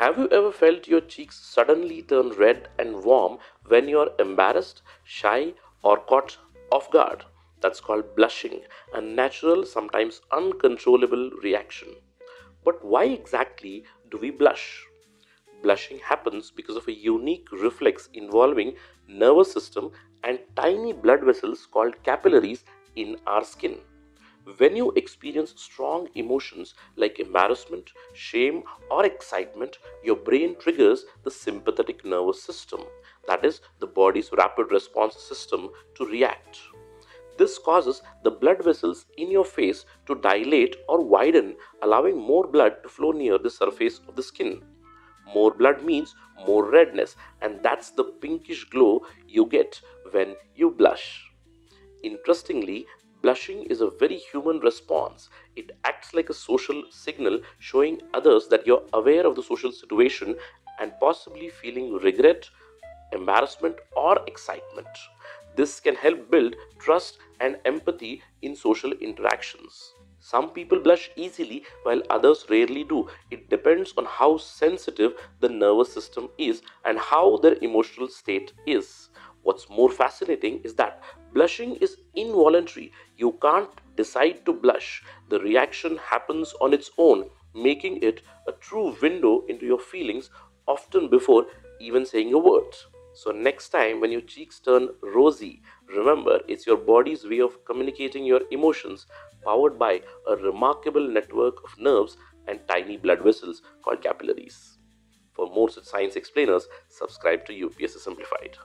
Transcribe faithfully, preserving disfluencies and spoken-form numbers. Have you ever felt your cheeks suddenly turn red and warm when you're embarrassed, shy, or caught off guard? That's called blushing, a natural, sometimes uncontrollable reaction. But why exactly do we blush? Blushing happens because of a unique reflex involving nervous system and tiny blood vessels called capillaries in our skin. When you experience strong emotions like embarrassment, shame, or excitement, your brain triggers the sympathetic nervous system, that is, the body's rapid response system, to react. This causes the blood vessels in your face to dilate or widen, allowing more blood to flow near the surface of the skin. More blood means more redness, and that's the pinkish glow you get when you blush. Interestingly, blushing is a very human response. It acts like a social signal, showing others that you're aware of the social situation and possibly feeling regret, embarrassment, or excitement. This can help build trust and empathy in social interactions. Some people blush easily while others rarely do. It depends on how sensitive the nervous system is and how their emotional state is. What's more fascinating is that blushing is involuntary. You can't decide to blush. The reaction happens on its own, making it a true window into your feelings, often before even saying a word. So next time when your cheeks turn rosy, remember it's your body's way of communicating your emotions, powered by a remarkable network of nerves and tiny blood vessels called capillaries. For more such science explainers, subscribe to U P S C Simplified.